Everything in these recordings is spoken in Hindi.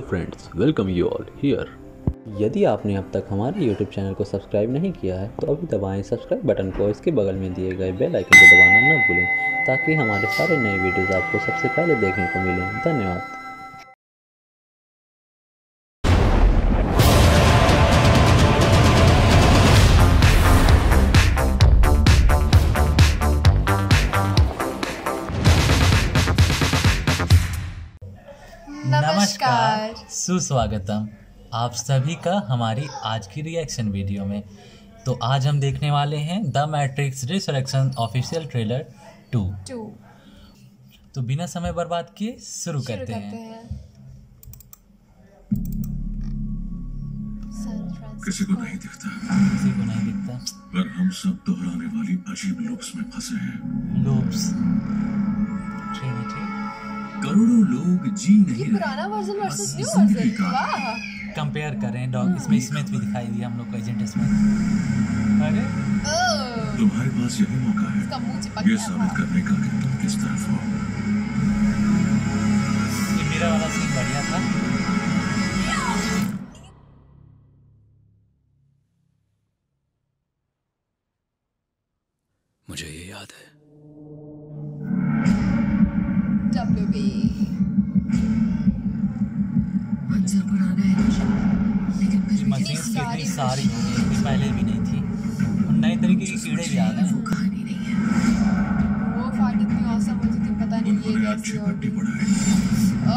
Hello friends, welcome you all here. यदि आपने अब तक हमारे YouTube चैनल को सब्सक्राइब नहीं किया है तो अभी दबाएं सब्सक्राइब बटन को, इसके बगल में दिए गए बेल आइकन को दबाना ना भूलें ताकि हमारे सारे नए वीडियोस आपको सबसे पहले देखने को मिलें। धन्यवाद। नमस्कार, सुस्वागतम आप सभी का हमारी आज की रिएक्शन वीडियो में। तो आज हम देखने वाले हैं the Matrix resurrection official trailer 2। तो बिना समय बर्बाद किए शुरू करते हैं। किसी को नहीं दिखता पर हम सब दोहराने वाली अजीब लूप्स में फंसे हैं। लूप्स ट्रिनिटी, करोड़ों लोग जी नहीं रहे। पुराना वर्जन वर्सेस न्यू वर्जन, वाह। कंपेयर करें डॉग, इसमें स्मिथ भी दिखाई दिया हम लोग को, एजेंट स्मिथ। अरे तुम्हारे पास यही मौका है ये साबित करने का कि तुम किस तरफ हो। ये मेरा वाला सीन बढ़िया था। मुझे ये याद है सारी पहले भी नहीं थी और नए तरीके के कीड़े भी आ गए। वो कहानी नहीं है, वो फाइट इतनी औसम होती थी, पता नहीं ये कैसे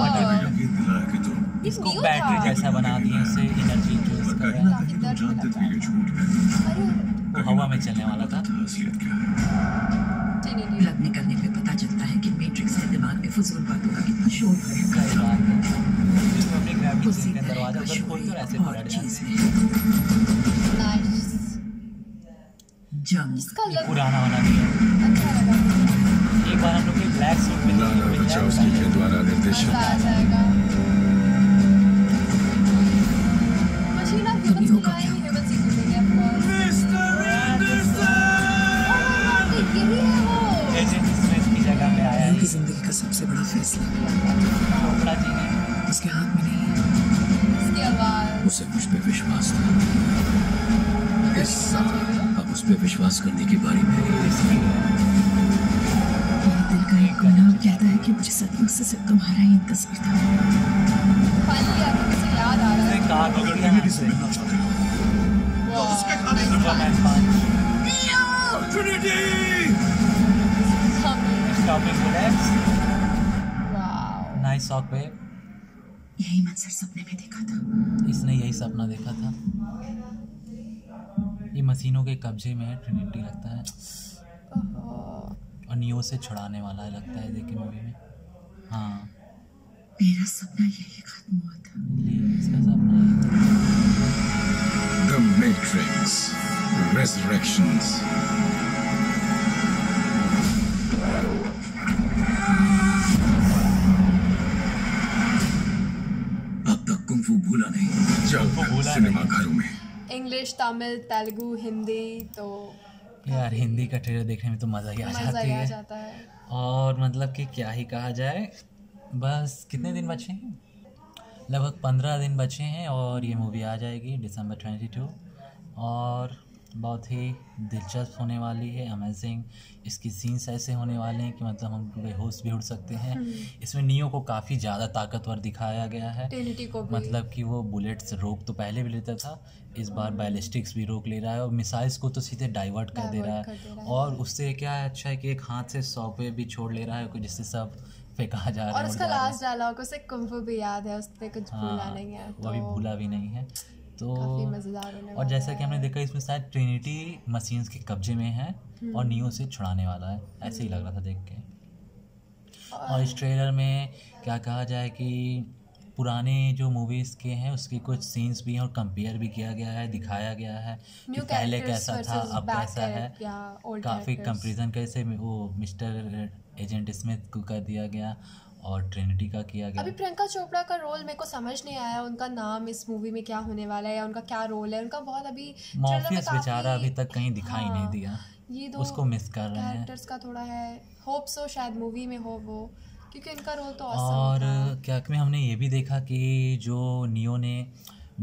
और इसको बैटरी जैसा बना दिया, उससे एनर्जी यूज कर रहा है। इधर जानते थे कि झूठ है, हवा में चलने वाला था। असलियत क्या है टेनिटी लग निकलने पे पता चलता है कि मैट्रिक्स के दिमाग में फजूल बातों का कितना शोर है। दरवाजा खोलकर ऐसे पुराना वाला नहीं है। अच्छा लगा। एक बार हम लोग के ब्लैक सूट में के द्वारा निर्देशित की जगह में आया है। जिंदगी का सबसे बड़ा फैसला उसके हाथ में नहीं। उसे मुझ पे विश्वास था, इस अब उस पे विश्वास करने की बारी मेरी दिल का एक गुना कहता है कि मुझे सदियों से सिर्फ तुम्हारा ही इंतजार था। याद आ रहा है कार, यही मंजर सपने में देखा था। इसने यही सपना देखा था। ये मशीनों के कब्जे में है ट्रिनिटी लगता है, और नियो से छुड़ाने वाला लगता है देखिए मूवी में। हाँ, मेरा सपना यही खत्म हुआ था। इसका सपना The Matrix Resurrections। भूला नहीं जाओ सिनेमा घरों में। इंग्लिश, तमिल, तेलुगु, हिंदी, तो यार हिंदी का ट्रेलर देखने में तो मज़ा ही आ जाता है। और मतलब कि क्या ही कहा जाए, बस कितने दिन बचे हैं, लगभग 15 दिन बचे हैं और ये मूवी आ जाएगी दिसंबर 22 और बहुत ही दिलचस्प होने वाली है। अमेजिंग, इसकी सीन्स ऐसे होने वाले हैं कि मतलब हम बेहोश भी उड़ सकते हैं। इसमें नियो को काफ़ी ज़्यादा ताकतवर दिखाया गया है, मतलब कि वो बुलेट्स रोक तो पहले भी लेता था, इस बार बैलिस्टिक्स भी रोक ले रहा है और मिसाइल्स को तो सीधे डाइवर्ट कर दे रहा है। और उससे क्या है, अच्छा है कि एक हाथ से सौंपे भी छोड़ ले रहा है जिससे सब फेंका जा रहा है। और उसका लास्ट डायलॉग उसे कुंफू भी याद है, उसने कुछ भूला नहीं है, वो भी भूला भी नहीं है। तो काफी मजेदार होने। और जैसा कि हमने देखा इसमें शायद ट्रिनिटी मशीन्स के कब्जे में है और नियो से छुड़ाने वाला है, ऐसे ही लग रहा था देख के। और इस ट्रेलर में क्या कहा जाए कि पुराने जो मूवीज़ के हैं उसके कुछ सीन्स भी हैं और कंपेयर भी किया गया है, दिखाया गया है कि पहले कैसा था अब कैसा है। काफ़ी कंपेरिजन कैसे वो मिस्टर एजेंट स्मिथ को कर दिया गया और ट्रिनिटी का किया गया। अभी प्रियंका चोपड़ा का रोल मेरे को समझ नहीं आया, उनका नाम इस मूवी में क्या होने वाला है या उनका क्या रोल है उनका। बहुत अभी मॉर्फियस बेचारा अभी तक कहीं दिखाई नहीं दिया, ये दो उसको मिस कर रहे हैं कैरेक्टर्स का। थोड़ा है होप सो शायद मूवी में हो वो क्योंकि इनका रोल तो और क्या में हमने ये भी देखा कि जो नियो ने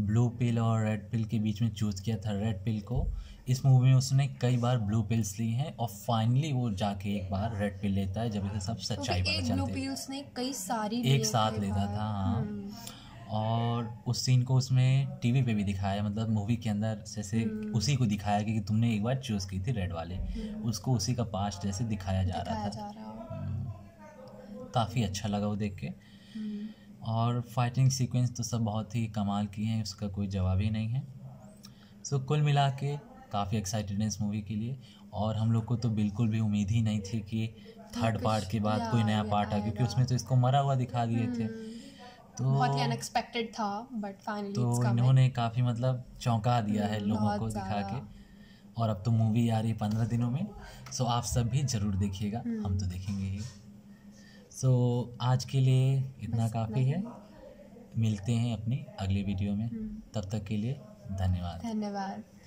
ब्लू पिल और रेड पिल के बीच में चूज़ किया था रेड पिल को, इस मूवी में उसने कई बार ब्लू पिल्स ली हैं और फाइनली वो जाके एक बार रेड पिल लेता है जब इसे सब सच्चाई पता चलती है। ब्लू पिल्स ने कई सारी एक साथ लेता था। हाँ, और उस सीन को उसमें टीवी पे भी दिखाया, मतलब मूवी के अंदर जैसे उसी को दिखाया कि तुमने एक बार चूज़ की थी रेड वाले, उसको उसी का पास्ट जैसे दिखाया जा रहा था। काफ़ी अच्छा लगा वो देख के। और फाइटिंग सीक्वेंस तो सब बहुत ही कमाल की हैं, उसका कोई जवाब ही नहीं है। सो कुल मिला के काफ़ी एक्साइटेड हैं इस मूवी के लिए। और हम लोग को तो बिल्कुल भी उम्मीद ही नहीं थी कि थर्ड पार्ट के बाद कोई नया पार्ट आ, क्योंकि उसमें तो इसको मरा हुआ दिखा दिए थे, तो बहुत ही अनएक्सपेक्टेड था। बट फाइनली तो इन्होंने काफ़ी मतलब चौंका दिया है लोगों को दिखा के। और अब तो मूवी आ रही 15 दिनों में, सो आप सब भी ज़रूर देखिएगा, हम तो देखेंगे ही। सो आज के लिए इतना काफ़ी है। मिलते हैं अपनी अगली वीडियो में, तब तक के लिए धन्यवाद।